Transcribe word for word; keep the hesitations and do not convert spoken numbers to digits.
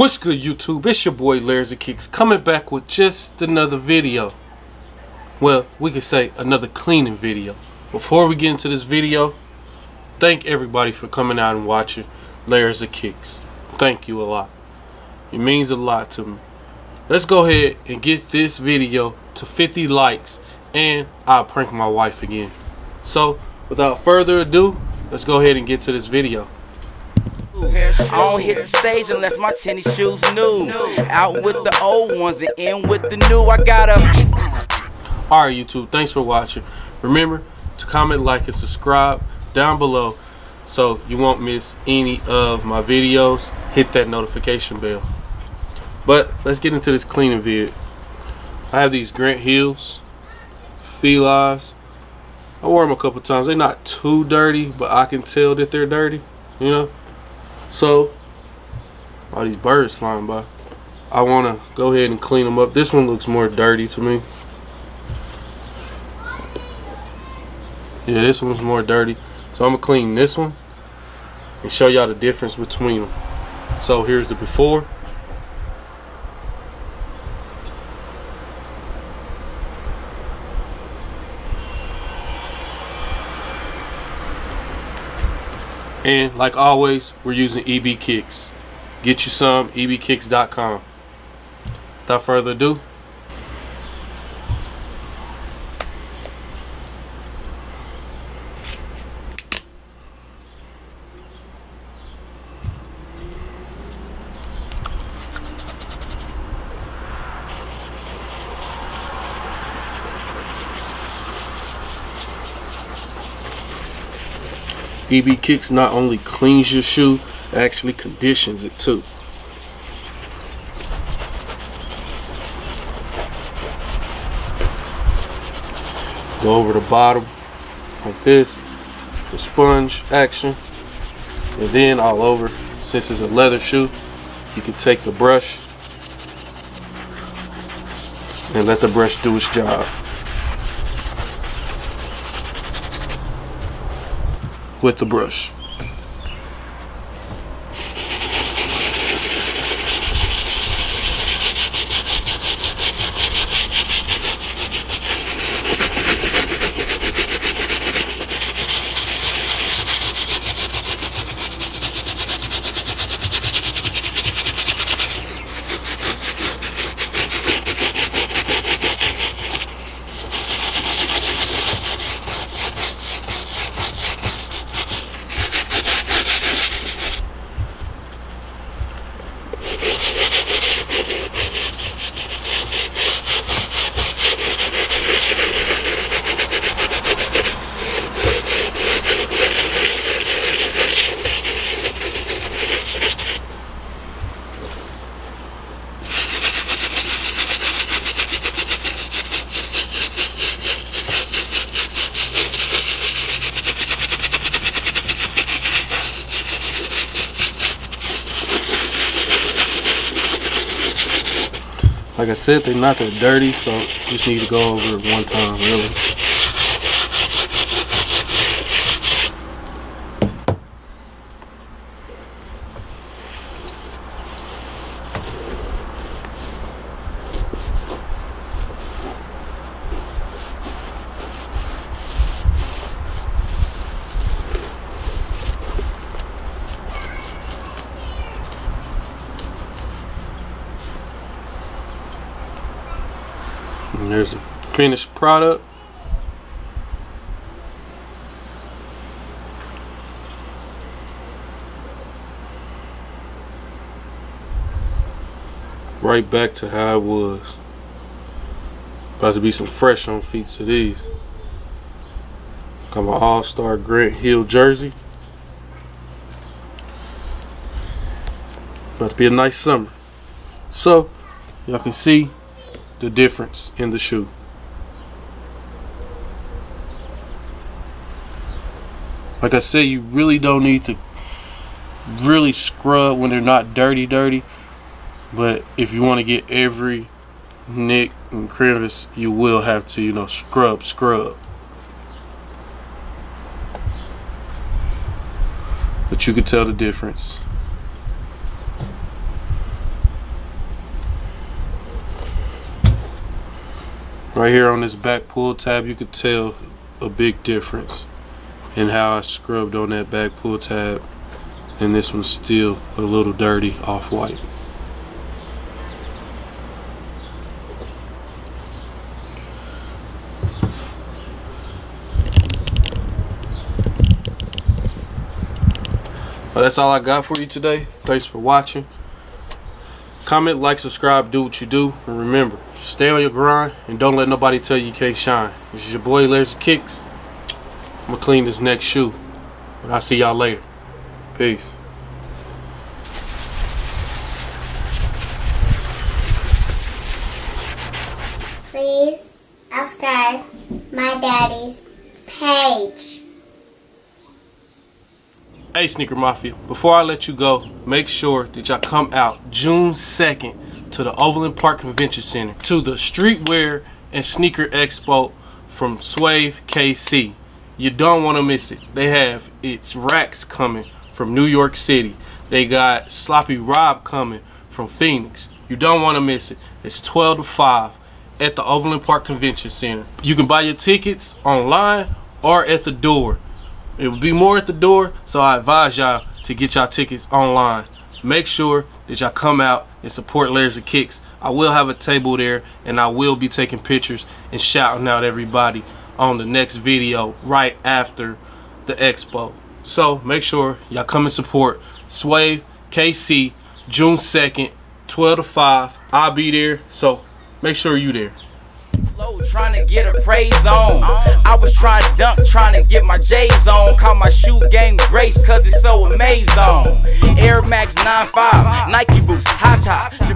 What's good, YouTube? It's your boy Layers of Kicks, coming back with just another video. Well, we could say another cleaning video. Before we get into this video, thank everybody for coming out and watching Layers of Kicks. Thank you a lot. It means a lot to me. Let's go ahead and get this video to fifty likes, and I'll prank my wife again. So, without further ado, let's go ahead and get to this video. I don't hit the stage unless my tennis shoes new. Out with the old ones and in with the new. I gotta. Alright, YouTube, thanks for watching. Remember to comment, like, and subscribe down below so you won't miss any of my videos. Hit that notification bell. But let's get into this cleaning vid. I have these Grant Hills Filas. I wore them a couple times. They're not too dirty, but I can tell that they're dirty, you know. So, all these birds flying by. I want to go ahead and clean them up. This one looks more dirty to me. Yeah, this one's more dirty. So, I'm going to clean this one and show y'all the difference between them. So, here's the before. And like always, we're using EBKicks. Get you some, E B kicks dot com. Without further ado, EBKicks not only cleans your shoe, it actually conditions it too. Go over the bottom like this, the sponge action, and then all over. Since it's a leather shoe, you can take the brush and let the brush do its job. With the brush. Like I said, they're not that dirty, so just need to go over it one time, really. And there's the finished product. Right back to how it was. About to be some fresh on feet to these. Got my All Star Grant Hill jersey. About to be a nice summer. So, y'all can see the difference in the shoe. Like I said, you really don't need to really scrub when they're not dirty dirty, but if you want to get every nick and crevice, you will have to, you know, scrub scrub. But you could tell the difference. Right here on this back pull tab, you could tell a big difference in how I scrubbed on that back pull tab, and this one's still a little dirty off-white. Well, that's all I got for you today. Thanks for watching. Comment, like, subscribe, do what you do, and remember, stay on your grind and don't let nobody tell you you can't shine. This is your boy Layers of Kicks. I'm gonna clean this next shoe, but I'll see y'all later. Peace. Please subscribe my daddy's page. Hey Sneaker Mafia, before I let you go, make sure that y'all come out June second to the Overland Park Convention Center to the Streetwear and Sneaker Expo from Swave K C. You don't want to miss it. They have its Racks coming from New York City. They got Sloppy Rob coming from Phoenix. You don't want to miss it. It's twelve to five at the Overland Park Convention Center. You can buy your tickets online or at the door. It will be more at the door, so I advise y'all to get y'all tickets online. Make sure that y'all come out and support Layers of Kicks. I will have a table there, and I will be taking pictures and shouting out everybody on the next video right after the expo. So make sure y'all come and support Swave K C June second, twelve to five. I'll be there, so make sure you there. Trying to get a praise on. I was trying to dunk, trying to get my J's on. Call my shoe game Grace, cause it's so amazing. Air Max ninety-five, Nike boots, high top.